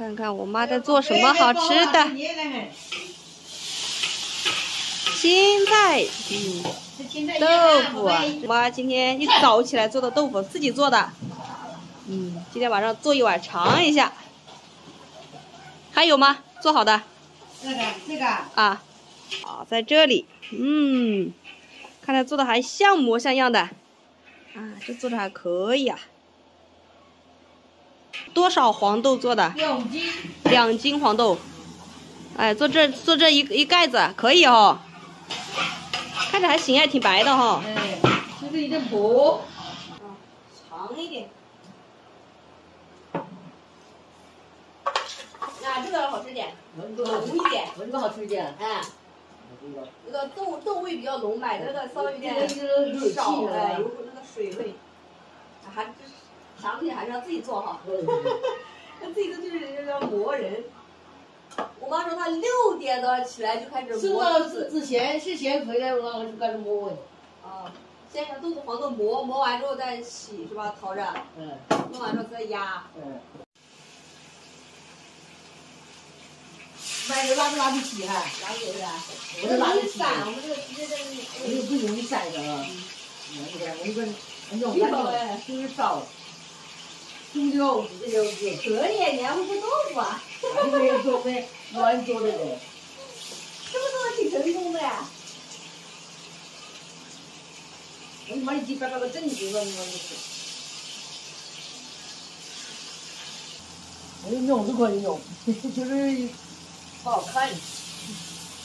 看看我妈在做什么好吃的。青菜，豆腐啊！我妈今天一早起来做的豆腐，自己做的。今天晚上做一碗尝一下。还有吗？做好的？这个啊，好，在这里。看来做的还像模像样的。啊，这做的还可以啊。 多少黄豆做的？2斤黄豆。哎，做这一盖子可以哦，看着还行啊，挺白的哈、哦。哎，就是有点薄，长一点。啊，这个好吃点，浓一点，纹个好吃一点。哎，这个豆味比较浓，买的那个稍微有点少，哎，有那个水味，还就是。 啥东西还是要自己做哈，自己做就是要磨人。我妈说她6点的起来就开始磨。之前回来我就开始磨我。啊，先用豆子黄豆磨，磨完之后再洗是吧？淘着。弄完之后再压。买的拉不起哈？拉不起啊！我这拉不起。我们这直接在那。我这不容易散的啊。我一个，就是少。 中秋也可以，你还会做豆腐啊？没有做呗，我做这个，这不做的挺成功的呀。我他妈一百个正经的，我弄都可以弄，就是不好看，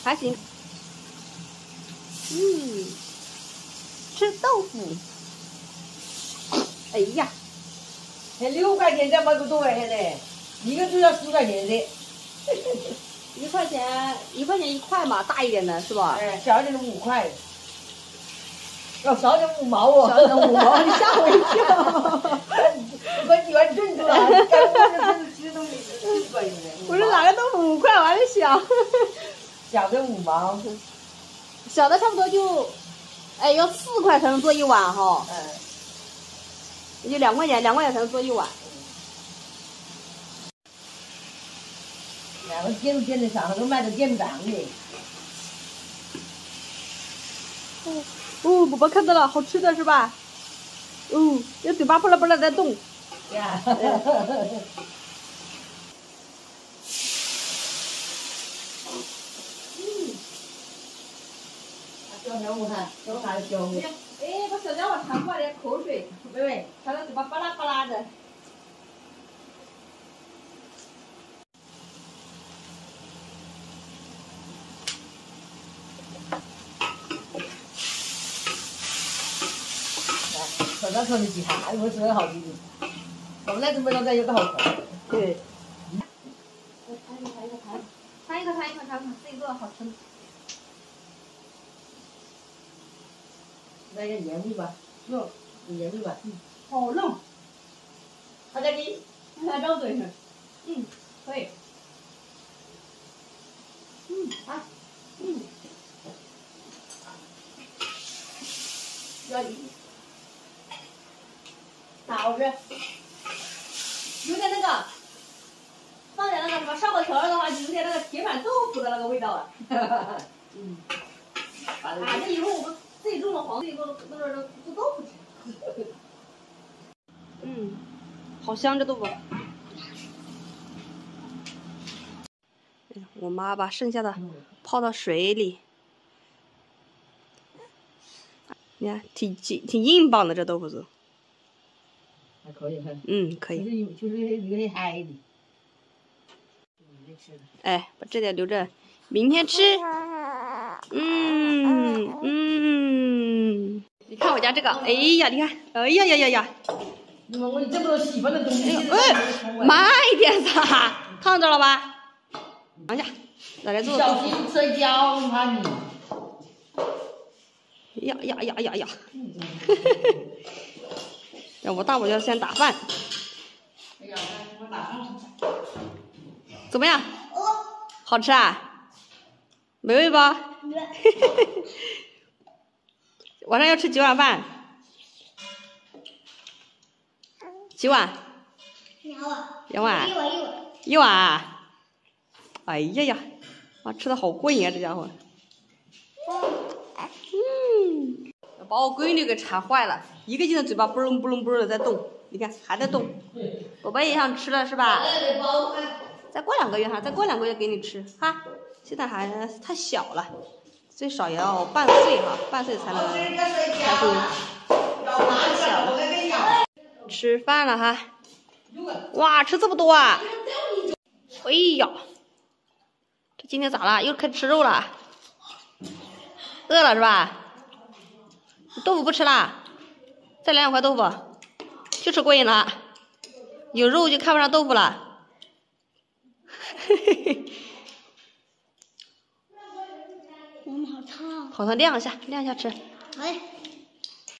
还行。吃豆腐。哎呀！ 才6块钱，再买个多块钱的，一个就要10块钱的。1块钱1块嘛，大一点的是吧？哎，小一点的5块。要少点5毛哦。少点5毛，你吓我一跳！我几万挣出来，我说哪个豆腐5块，我还是小。小的5毛。小的差不多就，哎，要4块才能做一碗哈。嗯。 也就2块钱，2块钱才能做一碗。两个煎的啥都卖的煎饼的。哦，宝宝看到了，好吃的是吧？哦，这嘴巴扑啦扑啦在动。呀。小小武汉，小武汉小武。 哎，把小家伙馋坏了，口水，喂喂，馋的嘴巴巴拉巴拉的。小张说的几下，我说的好弟弟，我们那都没弄到一个好口。对。尝一口，自己做的好吃。 来点盐味吧，肉，盐味吧，好弄。他在给你，他张嘴上，可以，要一，好吃，有点那个，放点那个什么烧烤条的话，有点那个铁板豆腐的那个味道了。这以后我们。 自己种的黄，自己弄做豆腐吃。好香这豆腐。我妈把剩下的泡到水里。你看，挺硬棒的这豆腐做。还可以哈。可以。就是留点海的。哎，把这点留着，明天吃。你看我家这个，哎呀，你看，哎呀！我这么多洗不的东西，慢一点撒，烫着了吧？等一下，奶奶做。小心摔跤，我怕你。呀！我大伯要先打饭。哎呀，我打饭。怎么样？好吃啊？美味不？晚上要吃几碗饭？几碗？2碗。2碗。一碗。一碗。哎呀呀，啊，吃的好过瘾啊，这家伙。嗯，把我闺女给馋坏了，一个劲的嘴巴嘣嘣的在动，你看还在动。宝宝也想吃了是吧？再过2个月哈，再过2个月给你吃哈。现在还太小了，最少也要半岁哈，半岁才会太小了。吃饭了哈。 哇，吃这么多啊！哎呀，这今天咋了？又开始吃肉了？饿了是吧？豆腐不吃啦？再来2块豆腐，就吃过瘾了。有肉就看不上豆腐了。嘿嘿嘿。我们好烫。好烫，晾一下，晾一下吃。哎。